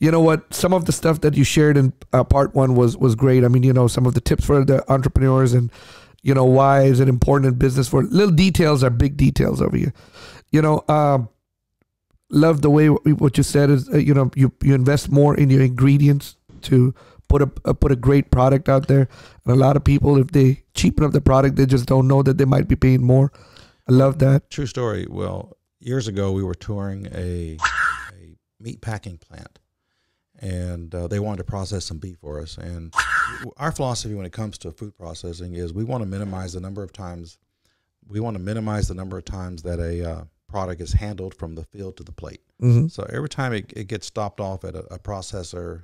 you know what, some of the stuff that you shared in part one was great. I mean, you know, some of the tips for the entrepreneurs and, you know, why is it important in business, for little details are big details over here. You know, love the way what you said is, you know, you invest more in your ingredients to put a great product out there. And a lot of people, if they cheapen up the product, they just don't know that they might be paying more. I love that. True story. Well, years ago, we were touring a meat packing plant, and they wanted to process some beef for us. And our philosophy when it comes to food processing is we want to minimize the number of times that a product is handled from the field to the plate. Mm-hmm. So every time it gets stopped off at a processor,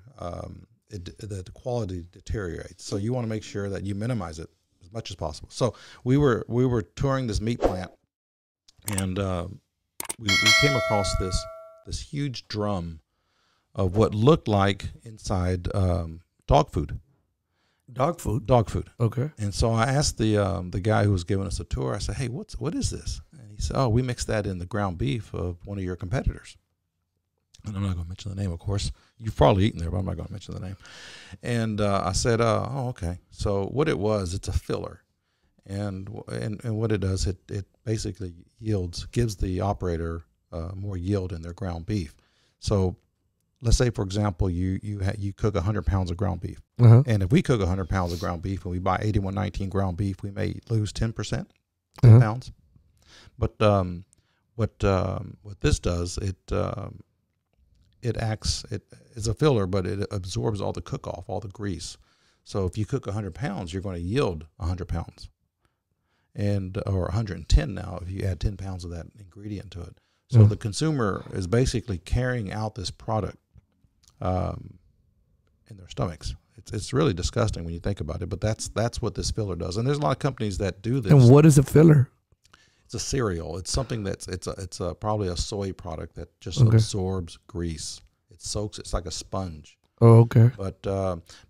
the quality deteriorates. So you want to make sure that you minimize it as much as possible. So we were touring this meat plant, and we came across this huge drum of what looked like inside dog food. Dog food? Dog food. Okay. And so I asked the guy who was giving us a tour, I said, hey, what is this? And he said, oh, we mixed that in the ground beef of one of your competitors. And I'm not going to mention the name, of course. You've probably eaten there, but I'm not going to mention the name. And I said, oh, okay. So what it was, it's a filler. And what it does, it basically gives the operator more yield in their ground beef. So let's say, for example, you cook 100 pounds of ground beef. Uh-huh. And if we cook 100 pounds of ground beef and we buy 8119 ground beef, we may lose 10%, 10 uh-huh. pounds. But what this does, it acts, it is a filler, but it absorbs all the cook-off, all the grease. So if you cook 100 pounds, you're going to yield 100 pounds. Or 110 now if you add 10 pounds of that ingredient to it. So yeah. The consumer is basically carrying out this product in their stomachs. It's really disgusting when you think about it, but that's what this filler does. And there's a lot of companies that do this. And what is a filler? It's a cereal. It's something that's it's probably a soy product that just okay. absorbs grease. It soaks. It's like a sponge. Oh, okay. But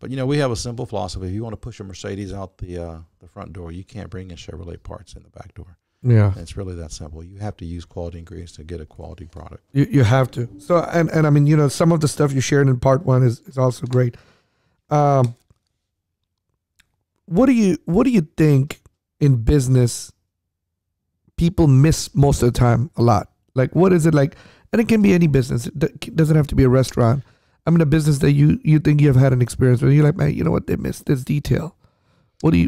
you know, we have a simple philosophy. If you want to push a Mercedes out the front door, you can't bring in Chevrolet parts in the back door. Yeah, and it's really that simple. You have to use quality ingredients to get a quality product. You have to. So and I mean, you know, some of the stuff you shared in part one is also great. What do you think in business people miss most of the time a lot? Like, what is it like? And it can be any business. It doesn't have to be a restaurant. I mean, a business that you think you have had an experience with. You're like, man, you know what? They missed this detail. What do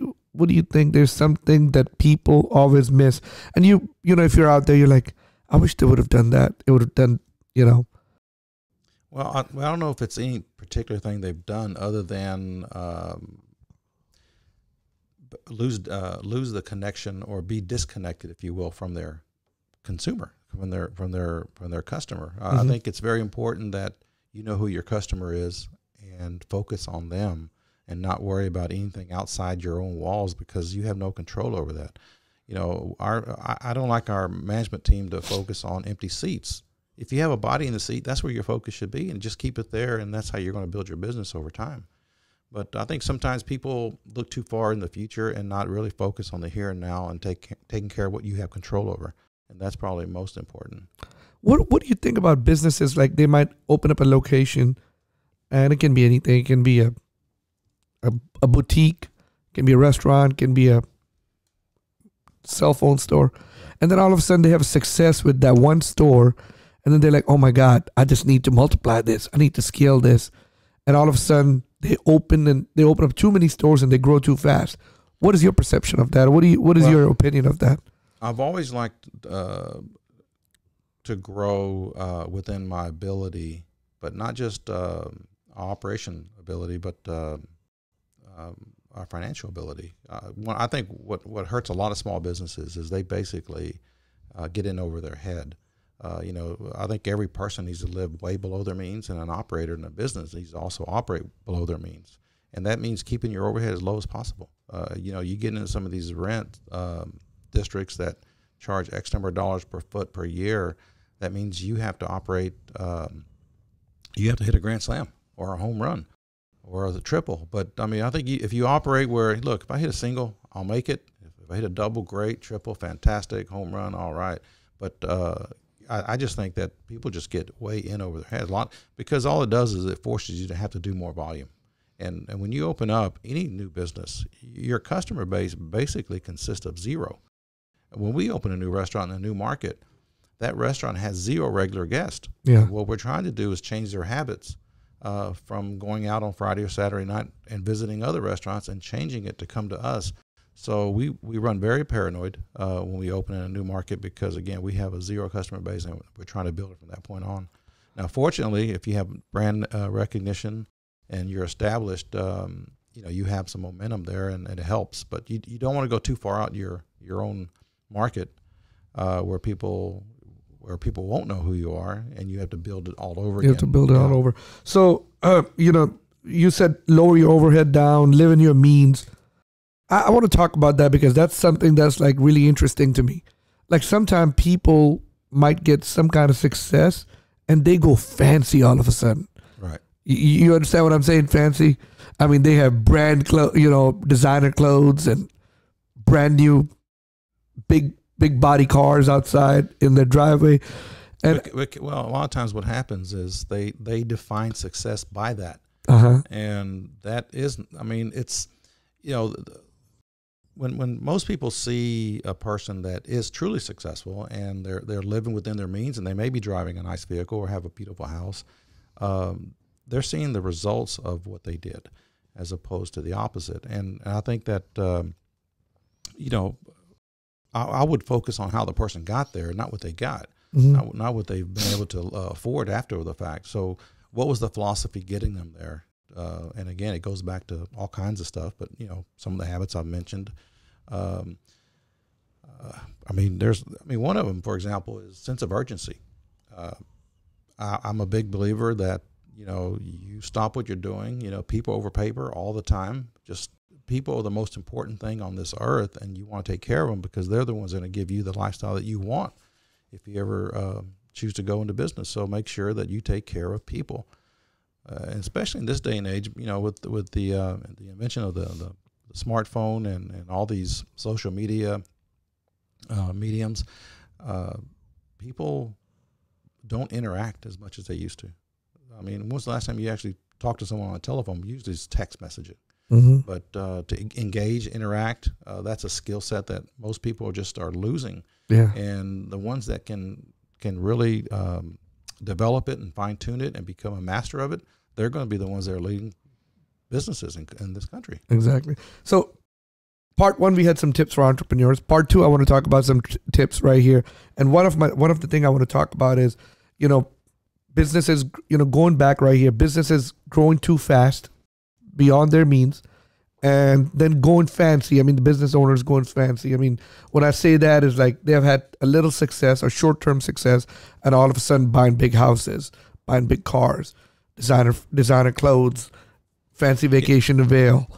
you think? There's something that people always miss. And you know, if you're out there, you're like, I wish they would have done that. It would have done, you know. Well, I don't know if it's any particular thing they've done other than lose the connection or be disconnected, if you will, from their consumer, from their customer. Mm-hmm. I think it's very important that you know who your customer is and focus on them, and not worry about anything outside your own walls, because you have no control over that. You know, I don't like our management team to focus on empty seats. If you have a body in the seat, that's where your focus should be, and just keep it there, and that's how you're going to build your business over time. But I think sometimes people look too far in the future and not really focus on the here and now and taking care of what you have control over, and that's probably most important. What do you think about businesses like they might open up a location, and it can be anything. It can be a boutique, can be a restaurant, can be a cell phone store. And then all of a sudden they have success with that one store. And then they're like, oh my God, I just need to multiply this. I need to scale this. And all of a sudden they open up too many stores and they grow too fast. What is your perception of that? What is your opinion of that? I've always liked to grow within my ability, but not just operation ability, but our financial ability. I think what hurts a lot of small businesses is they basically get in over their head. You know, I think every person needs to live way below their means, and an operator in a business needs to also operate below their means. And that means keeping your overhead as low as possible. You know, you get into some of these rent districts that charge X number of dollars per foot per year. That means you have to operate, you have to hit a grand slam or a home run, or the triple. But I mean, I think if you operate where, look, if I hit a single, I'll make it. If I hit a double, great. Triple, fantastic. Home run, all right. But I just think that people just get way in over their heads a lot, because all it does is it forces you to have to do more volume. And when you open up any new business, your customer base basically consists of zero. When we open a new restaurant in a new market, that restaurant has zero regular guests. Yeah. What we're trying to do is change their habits from going out on Friday or Saturday night and visiting other restaurants and changing it to come to us. So we run very paranoid when we open in a new market, because, again, we have a zero customer base and we're trying to build it from that point on. Now, fortunately, if you have brand recognition and you're established, you know, you have some momentum there, and it helps. But you don't want to go too far out your own market where people won't know who you are, and you have to build it all over again. You have to build it all over. So, you know, you said lower your overhead down, live in your means. I want to talk about that, because that's something that's like really interesting to me. Like, sometimes people might get some kind of success and they go fancy all of a sudden. Right. You understand what I'm saying? Fancy. I mean, they have brand clothes, you know, designer clothes and brand new big body cars outside in their driveway. And well, a lot of times what happens is they define success by that. And that isn't, I mean, it's, you know, when most people see a person that is truly successful and they're living within their means, and they may be driving a nice vehicle or have a beautiful house, they're seeing the results of what they did as opposed to the opposite. And I think that, you know, I would focus on how the person got there, not what they got, not what they've been able to afford after the fact. So what was the philosophy getting them there? And again, it goes back to all kinds of stuff, but, you know, some of the habits I've mentioned. I mean, one of them, for example, is sense of urgency. I'm a big believer that, you know, you stop what you're doing, you know, people over paper all the time. Just people are the most important thing on this earth, and you want to take care of them because they're the ones that are going to give you the lifestyle that you want if you ever choose to go into business. So make sure that you take care of people, and especially in this day and age, you know, with the invention of the smartphone and all these social media mediums, people don't interact as much as they used to. I mean, when was the last time you actually talked to someone on a telephone? Usually it's text messaging. But to engage, interact, that's a skill set that most people just are losing. Yeah. And the ones that can really develop it and fine-tune it and become a master of it, they're going to be the ones that are leading businesses in this country. Exactly. So part one, we had some tips for entrepreneurs. Part two, I want to talk about some tips right here. And one of the things I want to talk about is, you know, businesses, you know, going back right here, businesses growing too fast beyond their means, and then going fancy. I mean, the business owners going fancy. I mean, when I say that is like they have had a little success or short-term success, and all of a sudden buying big houses, buying big cars, designer clothes, fancy vacation to Vail.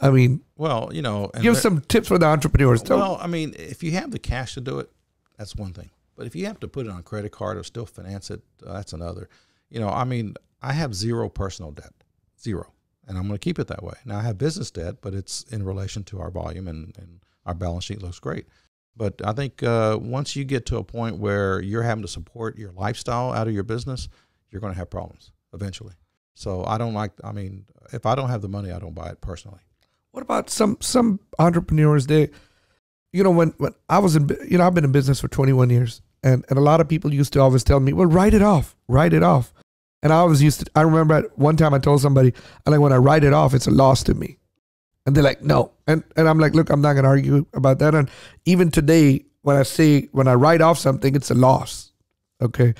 I mean, well, you know, and give some tips for the entrepreneurs. Well, I mean, if you have the cash to do it, that's one thing. But if you have to put it on a credit card or still finance it, that's another. You know, I mean, I have zero personal debt, zero. And I'm going to keep it that way. Now, I have business debt, but it's in relation to our volume, and our balance sheet looks great. But I think once you get to a point where you're having to support your lifestyle out of your business, you're going to have problems eventually. So I don't like, I mean, if I don't have the money, I don't buy it personally. What about some entrepreneurs? They, you know, when I was in, you know, I've been in business for 21 years, and a lot of people used to always tell me, well, write it off, write it off. And I always used to, I remember at one time I told somebody, I'm like, when I write it off, it's a loss to me. And they're like, no. And I'm like, look, I'm not going to argue about that. And even today, when I say, when I write off something, it's a loss. Okay.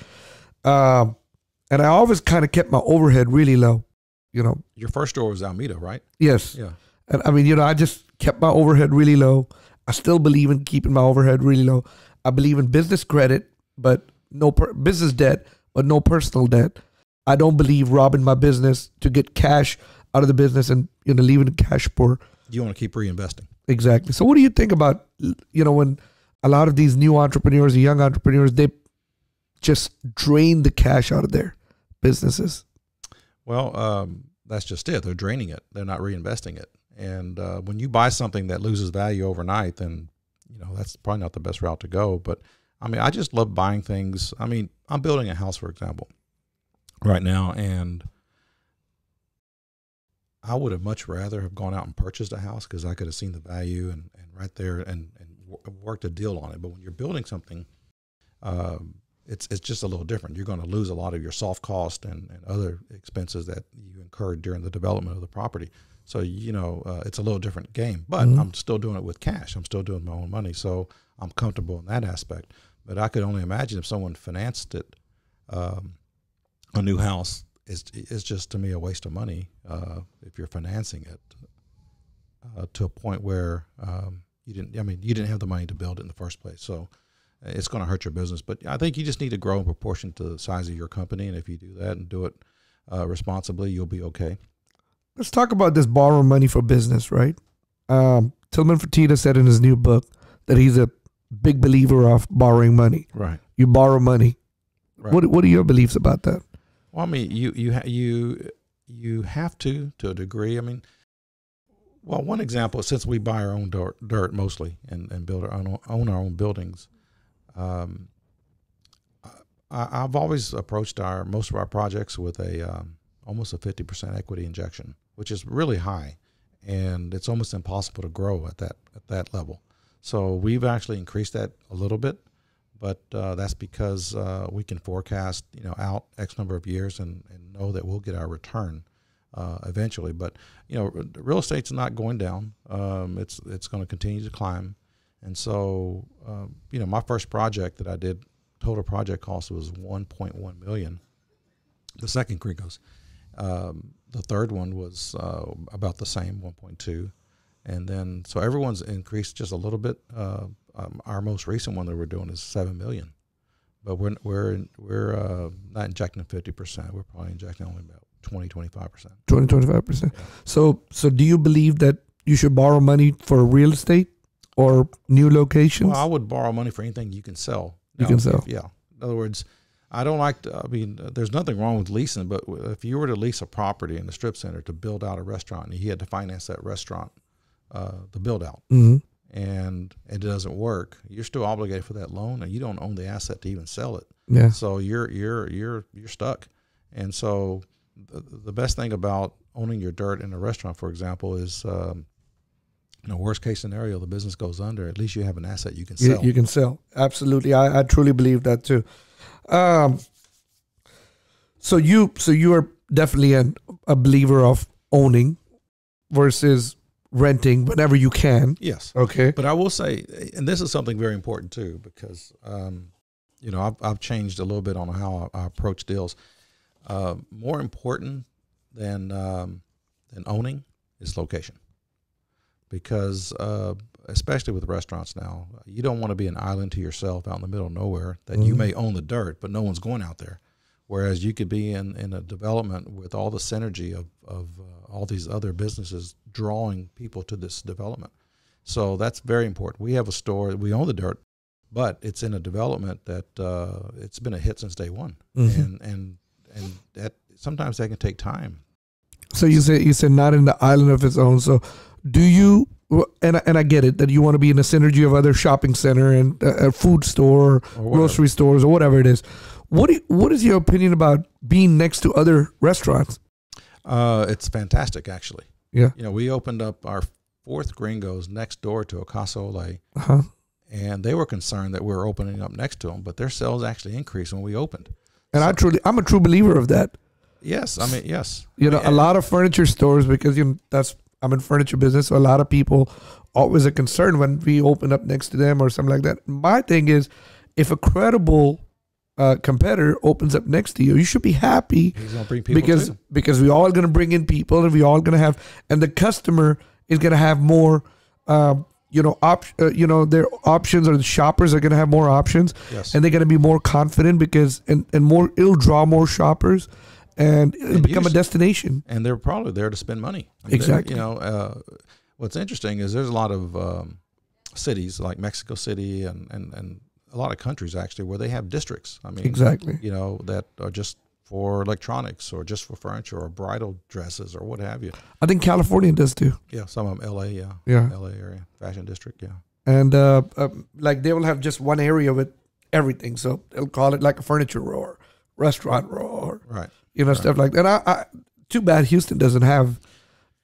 And I always kind of kept my overhead really low, you know. Your first store was Almeida, right? Yes. Yeah. And I mean, you know, I just kept my overhead really low. I still believe in keeping my overhead really low. I believe in business credit, but no business debt, but no personal debt. I don't believe robbing my business to get cash out of the business and, you know, leaving the cash poor. You want to keep reinvesting. Exactly. So what do you think about, you know, when a lot of these new entrepreneurs, young entrepreneurs, they just drain the cash out of their businesses? Well, that's just it. They're draining it. They're not reinvesting it. And when you buy something that loses value overnight, then, you know, that's probably not the best route to go. But I mean, I just love buying things. I mean, I'm building a house, for example, right now, and I would have much rather have gone out and purchased a house because I could have seen the value and right there and worked a deal on it. But when you're building something, it's just a little different. You're going to lose a lot of your soft cost and other expenses that you incurred during the development of the property. So, you know, it's a little different game, but mm-hmm. I'm still doing it with cash. I'm still doing my own money. So I'm comfortable in that aspect. But I could only imagine if someone financed it, a new house, it's just, to me, a waste of money if you're financing it to a point where you didn't have the money to build it in the first place. So it's going to hurt your business. But I think you just need to grow in proportion to the size of your company. And if you do that and do it responsibly, you'll be okay. Let's talk about this borrow money for business, right? Tillman Fertitta said in his new book that he's a big believer of borrowing money. Right. You borrow money. Right. What are your beliefs about that? Well, I mean, you have to a degree. I mean, well, one example is since we buy our own dirt mostly and build our own, own our own buildings. I've always approached most of our projects with a almost a 50% equity injection, which is really high, and it's almost impossible to grow at that level. So we've actually increased that a little bit, but that's because we can forecast, you know, out X number of years and know that we'll get our return eventually. But you know, real estate's not going down; it's going to continue to climb. And so, you know, my first project that I did, total project cost was $1.1 million. The second Gringos. The third one was about the same, 1.2, and then so everyone's increased just a little bit. Our most recent one that we're doing is $7 million, but we're not injecting 50%. We're probably injecting only about 20-25%. 20-25%. So do you believe that you should borrow money for real estate or new locations? Well, I would borrow money for anything you can sell. You can sell. Yeah. In other words, I don't like to, I mean, there's nothing wrong with leasing, but if you were to lease a property in the strip center to build out a restaurant and he had to finance that restaurant, the build out, mm-hmm. and it doesn't work, you're still obligated for that loan and you don't own the asset to even sell it. Yeah. So you're stuck. And so the best thing about owning your dirt in a restaurant, for example, is, in the worst case scenario, the business goes under, at least you have an asset you can sell. You can sell. Absolutely. I truly believe that too. So you are definitely a believer of owning versus renting whenever you can. Yes. Okay. But I will say, and this is something very important too, because, you know, I've changed a little bit on how I approach deals. More important than owning is location, because, especially with restaurants now, you don't want to be an island to yourself out in the middle of nowhere that mm-hmm. you may own the dirt, but no one's going out there. Whereas you could be in a development with all the synergy of all these other businesses drawing people to this development. So that's very important. We have a store, we own the dirt, but it's in a development that it's been a hit since day one. Mm-hmm. And that sometimes that can take time. So you said not in the island of its own. So do you, and I get it that you want to be in the synergy of other shopping center and a food store, or grocery stores, or whatever it is. What is your opinion about being next to other restaurants? It's fantastic, actually. Yeah. You know, we opened up our fourth Gringos next door to a Casa Olay, uh-huh. and they were concerned that we were opening up next to them, but their sales actually increased when we opened. And so, I'm a true believer of that. Yes, I mean, yes. You know, a lot of furniture stores, because I'm in furniture business, so a lot of people always are concerned when we open up next to them or something like that. My thing is, if a credible competitor opens up next to you, you should be happy. He's gonna bring people because we're all going to bring in people, and we're all going to have, and the customer is going to have more, their options, or the shoppers are going to have more options, yes. and they're going to be more confident because it'll draw more shoppers. And it'll become a destination. And they're probably there to spend money. I mean, exactly. You know, what's interesting is there's a lot of cities like Mexico City and a lot of countries actually where they have districts. I mean, exactly. You know, that are just for electronics or just for furniture or bridal dresses or what have you. I think California does too. Yeah, some of them, LA, yeah. Yeah. LA area, fashion district, yeah. And like they will have just one area with everything. So they'll call it like a furniture row or restaurant row, or, right? You know, right. Stuff like that. I too bad Houston doesn't have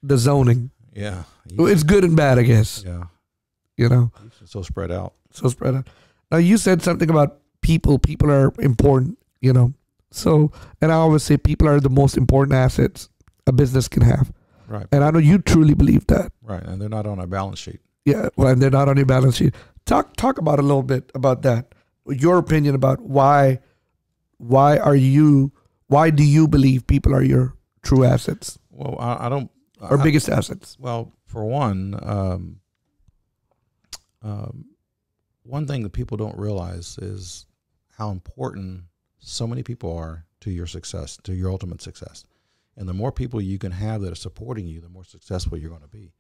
the zoning. Yeah, Houston. It's good and bad, I guess. Yeah, you know, Houston's so spread out. So spread out. Now you said something about people. People are important, you know. So, and I always say people are the most important assets a business can have. Right. And I know you truly believe that. Right. And they're not on our balance sheet. Yeah. Well, and they're not on your balance sheet. Talk about a little bit about that. Your opinion about why do you believe people are your true assets? Well, biggest assets. Well, for one, one thing that people don't realize is how important so many people are to your success, to your ultimate success. And the more people you can have that are supporting you, the more successful you're going to be.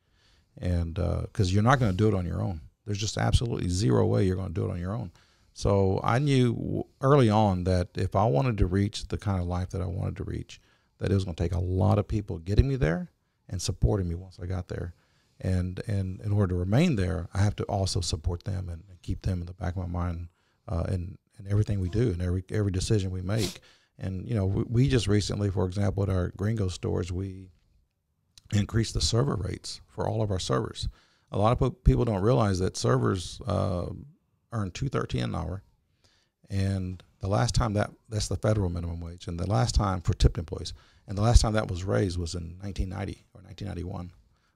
And because you're not going to do it on your own. There's just absolutely zero way you're going to do it on your own. So I knew early on that if I wanted to reach the kind of life that I wanted to reach, that it was going to take a lot of people getting me there and supporting me once I got there. And in order to remain there, I have to also support them and keep them in the back of my mind in everything we do and every decision we make. And, you know, we just recently, for example, at our Gringo stores, we increased the server rates for all of our servers. A lot of people don't realize that servers earn $2.13 an hour. And the last time that's the federal minimum wage. And the last time for tipped employees. And the last time that was raised was in 1990 or 1991,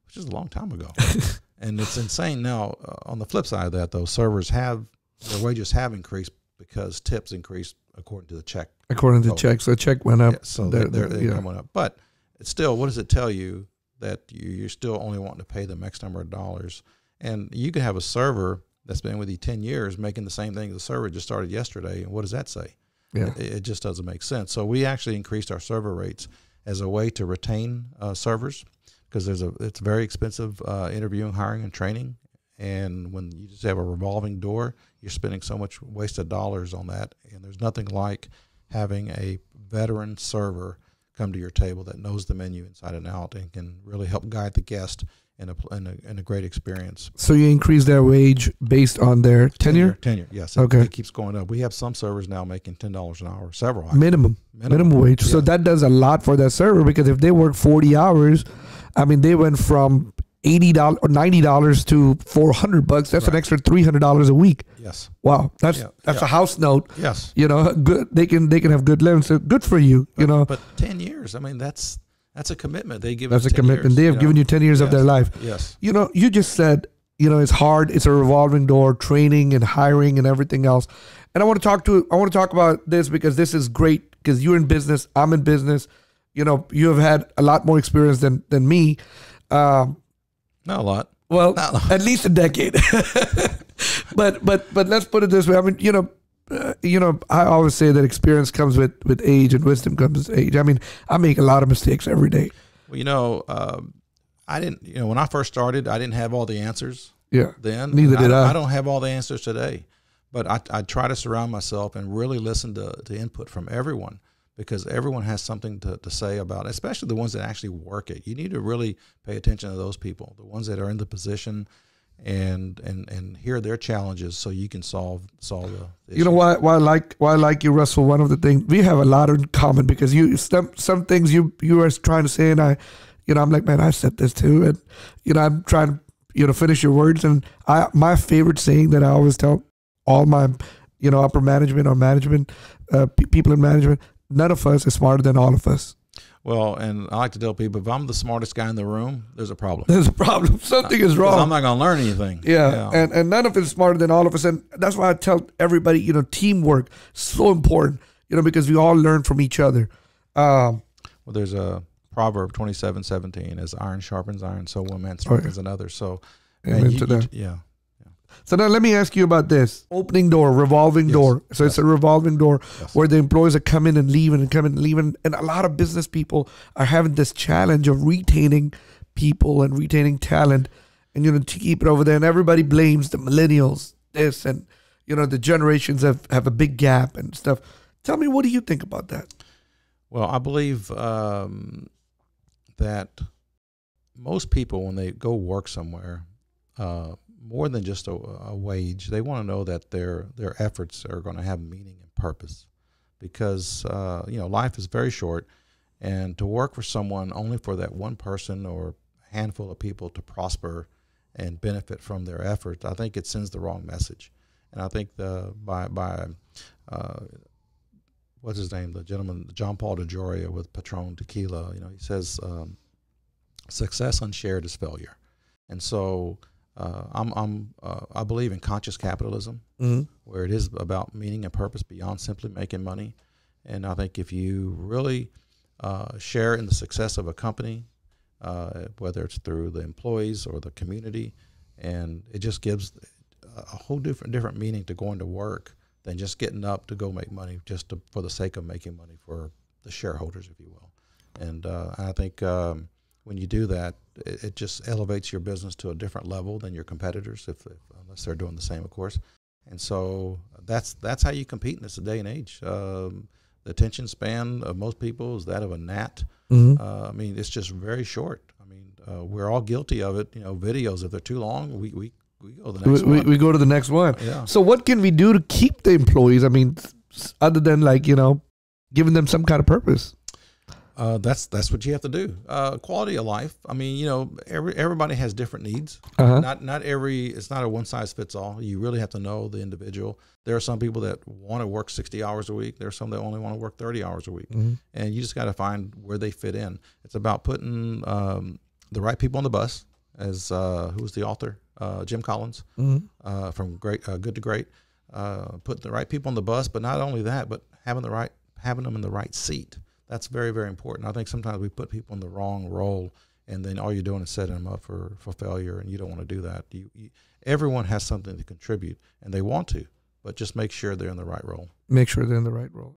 which is a long time ago. And it's insane. Now, on the flip side of that, though, servers have, their wages have increased because tips increased according to the check. According to the check. So the check went up. Yeah, so their income went up. But it's still, what does it tell you that you're still only wanting to pay them X number of dollars? And you could have a server that's been with you 10 years making the same thing the server just started yesterday. And what does that say? Yeah. It just doesn't make sense. So we actually increased our server rates as a way to retain servers, because it's very expensive interviewing, hiring, and training. And when you just have a revolving door, you're spending so much wasted dollars on that. And there's nothing like having a veteran server come to your table that knows the menu inside and out and can really help guide the guest in a great experience. So you increase their wage based on their tenure? Tenure, yes. Okay. It keeps going up. We have some servers now making $10 an hour, several hours. Minimum wage. Yeah. So that does a lot for that server, because if they work 40 hours, I mean, they went from $80 or $90 to $400. That's right. An extra $300 a week. Yes. Wow. That's a house note. Yes. You know, good. They can have good living. So good for you. But, you know. But 10 years. I mean, that's a commitment. They give. That's a commitment. They have given you 10 years of their life. Yes. You know, you just said, you know, it's hard. It's a revolving door, training and hiring and everything else. And I want to talk about this, because this is great, because you're in business. I'm in business. You know, you have had a lot more experience than me. Not a lot. Well, at least a decade. but let's put it this way. I mean, you know, I always say that experience comes with age, and wisdom comes with age. I mean, I make a lot of mistakes every day. Well, you know, I didn't. You know, when I first started, I didn't have all the answers. Yeah. Then neither did I. I don't have all the answers today, but I try to surround myself and really listen to input from everyone, because everyone has something to say about it, especially the ones that actually work it. You need to really pay attention to those people, the ones that are in the position, and hear their challenges, so you can solve the issue. You know why I like you, Russell. One of the things we have a lot in common, because you some things you are trying to say, and I, you know, I'm like, man, I said this too, and you know, I'm trying to, you know, finish your words. And my favorite saying that I always tell all my, you know, upper management or management people in management: none of us is smarter than all of us. Well, and I like to tell people, if I'm the smartest guy in the room, there's a problem. There's a problem. Something is wrong. I'm not going to learn anything. Yeah. And none of us is smarter than all of us. And that's why I tell everybody, you know, teamwork is so important, you know, because we all learn from each other. Well, there's a proverb, 27:17, as iron sharpens iron, so one man sharpens another. So, yeah. So now let me ask you about this. Opening door, revolving door. So it's a revolving door where the employees are coming and leaving and coming and leaving. And a lot of business people are having this challenge of retaining people and retaining talent, and, you know, to keep it over there. And everybody blames the millennials, this, and, you know, the generations have a big gap and stuff. Tell me, what do you think about that? Well, I believe that most people, when they go work somewhere, more than just a wage. They want to know that their efforts are going to have meaning and purpose, because you know, life is very short, and to work for someone only for that one person or handful of people to prosper and benefit from their efforts, I think it sends the wrong message. And I think by what's his name, the gentleman, John Paul DeJoria with Patron Tequila, you know, he says success unshared is failure. And so I believe in conscious capitalism, mm-hmm. where it is about meaning and purpose beyond simply making money. And I think if you really share in the success of a company, whether it's through the employees or the community, and it just gives a whole different meaning to going to work than just getting up to go make money just to, for the sake of making money for the shareholders, if you will. And I think when you do that, it just elevates your business to a different level than your competitors, unless they're doing the same, of course. And so that's how you compete in this day and age. The attention span of most people is that of a gnat. Mm-hmm. I mean, it's just very short. I mean, we're all guilty of it. You know, videos, if they're too long, we go to the next one. We go to the next one. Yeah. So what can we do to keep the employees? I mean, other than, like, you know, giving them some kind of purpose. That's what you have to do. Quality of life. I mean, you know, everybody has different needs. Uh-huh. It's not a one size fits all. You really have to know the individual. There are some people that want to work 60 hours a week. There are some that only want to work 30 hours a week. Mm-hmm. And you just got to find where they fit in. It's about putting the right people on the bus, as who's the author? Jim Collins, mm-hmm. From Good to Great. Putting the right people on the bus, but not only that, but having them in the right seat. That's very, very important. I think sometimes we put people in the wrong role, and then all you're doing is setting them up for failure, and you don't want to do that. Everyone has something to contribute, and they want to, but just make sure they're in the right role. Make sure they're in the right role.